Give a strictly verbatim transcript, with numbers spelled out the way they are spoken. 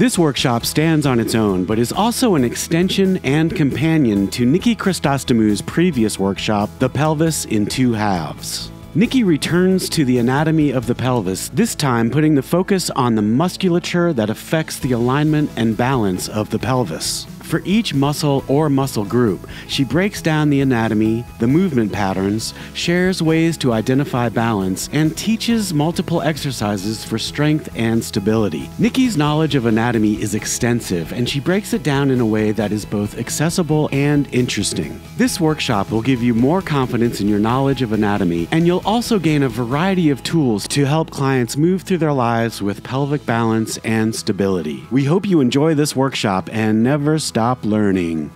This workshop stands on its own, but is also an extension and companion to Nikki Chrysostomou's previous workshop, The Pelvis in Two Halves. Nikki returns to the anatomy of the pelvis, this time putting the focus on the musculature that affects the alignment and balance of the pelvis. For each muscle or muscle group, she breaks down the anatomy, the movement patterns, shares ways to identify balance, and teaches multiple exercises for strength and stability. Nikki's knowledge of anatomy is extensive, and she breaks it down in a way that is both accessible and interesting. This workshop will give you more confidence in your knowledge of anatomy, and you'll also gain a variety of tools to help clients move through their lives with pelvic balance and stability. We hope you enjoy this workshop and never stop learning.